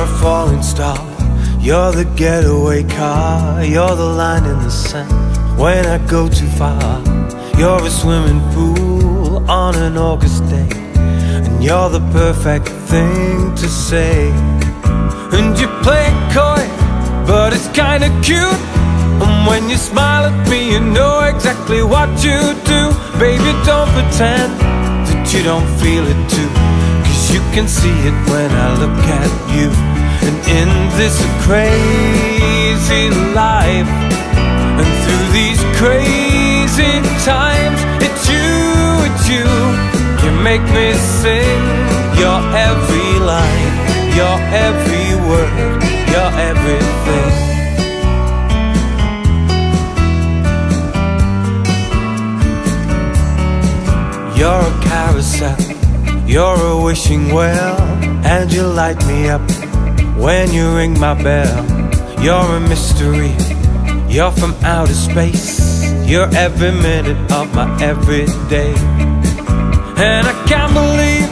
a falling star. You're the getaway car. You're the line in the sand when I go too far. You're a swimming pool on an August day, and you're the perfect thing to say. And you play coy, but it's kinda cute. And when you smile at me, you know exactly what you do. Baby, don't pretend that you don't feel it too, 'cause you can see it when I look at you. And in this crazy life, and through these crazy times, it's you, it's you. You make me sing your every line, your every word, your everything. You're a carousel, you're a wishing well, and you light me up when you ring my bell. You're a mystery, you're from outer space, you're every minute of my everyday. And I can't believe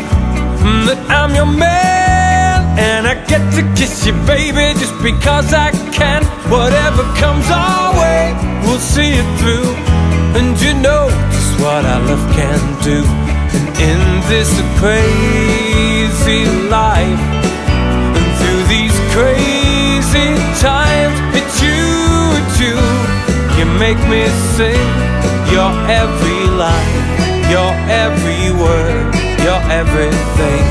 that I'm your man, and I get to kiss you, baby, just because I can. Whatever comes our way, we'll see it through, and you know what our love can do. And in this crazy life, and through these crazy times, it's you, you make me sing your every line, your every word, your everything.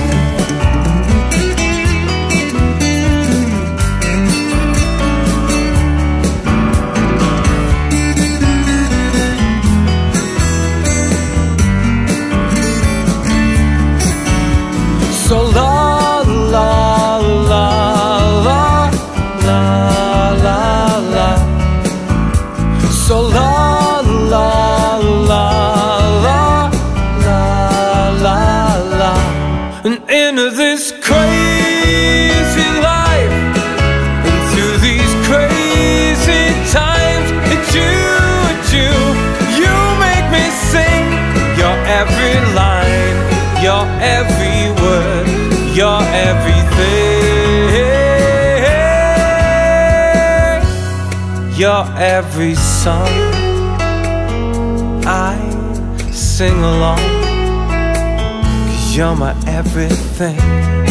So la la la la la la la. So la la la la la la la. And into this crazy life, and through these crazy times, it's you, you make me sing your every line, your every. You're everything. You're every song I sing along, 'cause you're my everything.